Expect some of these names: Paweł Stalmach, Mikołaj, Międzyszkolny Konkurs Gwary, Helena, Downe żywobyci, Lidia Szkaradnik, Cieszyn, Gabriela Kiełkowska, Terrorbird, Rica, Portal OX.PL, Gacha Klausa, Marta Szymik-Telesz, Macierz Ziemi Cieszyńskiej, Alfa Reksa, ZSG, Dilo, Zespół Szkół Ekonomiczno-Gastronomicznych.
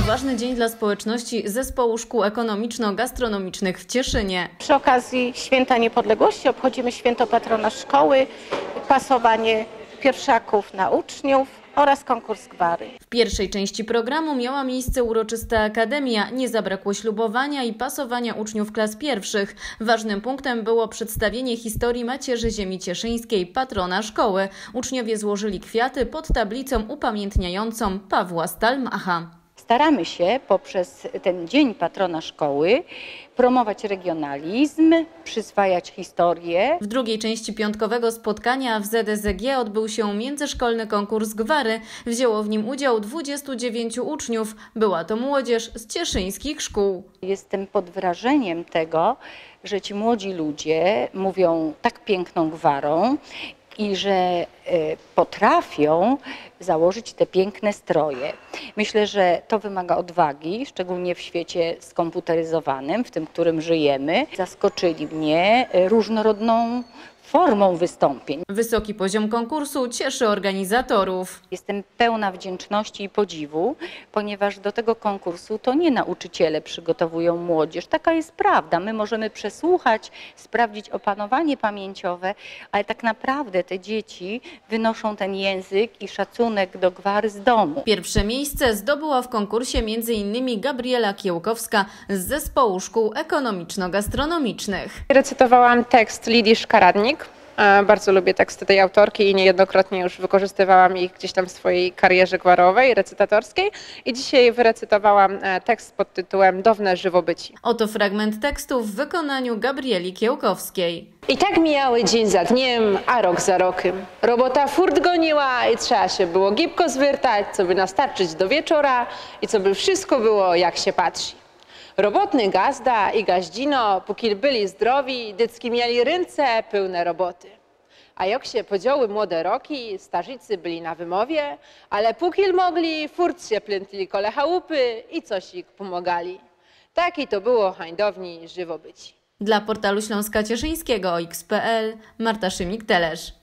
ważny dzień dla społeczności Zespołu Szkół Ekonomiczno-Gastronomicznych w Cieszynie. Przy okazji Święta Niepodległości obchodzimy Święto Patrona Szkoły, pasowanie pierwszaków na uczniów oraz konkurs gwary. W pierwszej części programu miała miejsce uroczysta akademia. Nie zabrakło ślubowania i pasowania uczniów klas pierwszych. Ważnym punktem było przedstawienie historii Macierzy Ziemi Cieszyńskiej, patrona szkoły. Uczniowie złożyli kwiaty pod tablicą upamiętniającą Pawła Stalmacha. Staramy się poprzez ten Dzień Patrona Szkoły promować regionalizm, przyswajać historię. W drugiej części piątkowego spotkania w ZSG odbył się Międzyszkolny Konkurs Gwary. Wzięło w nim udział 29 uczniów. Była to młodzież z cieszyńskich szkół. Jestem pod wrażeniem tego, że ci młodzi ludzie mówią tak piękną gwarą i że potrafią założyć te piękne stroje. Myślę, że to wymaga odwagi, szczególnie w świecie skomputeryzowanym, w tym, w którym żyjemy. Zaskoczyli mnie różnorodną formą wystąpień. Wysoki poziom konkursu cieszy organizatorów. Jestem pełna wdzięczności i podziwu, ponieważ do tego konkursu to nie nauczyciele przygotowują młodzież. Taka jest prawda. My możemy przesłuchać, sprawdzić opanowanie pamięciowe, ale tak naprawdę te dzieci wynoszą ten język i szacunek do gwary z domu. Pierwsze miejsce zdobyła w konkursie m.in. Gabriela Kiełkowska z Zespołu Szkół Ekonomiczno-Gastronomicznych. Recytowałam tekst Lidii Szkaradnik. Bardzo lubię teksty tej autorki i niejednokrotnie już wykorzystywałam ich gdzieś tam w swojej karierze gwarowej, recytatorskiej. I dzisiaj wyrecytowałam tekst pod tytułem Downe żywobyci. Oto fragment tekstu w wykonaniu Gabrieli Kiełkowskiej. I tak mijały dzień za dniem, a rok za rokiem. Robota furt goniła i trzeba się było gibko zwiertać, co by nastarczyć do wieczora i co by wszystko było jak się patrzy. Robotny gazda i gaździno, póki byli zdrowi, dziecki mieli ręce pełne roboty. A jak się podziały młode roki, starzycy byli na wymowie, ale póki mogli, furt się plętli kole chałupy i coś ich pomagali. Taki to było hańdowni żywobyci. Dla portalu Śląska Cieszyńskiego, x.pl, Marta Szymik-Telesz.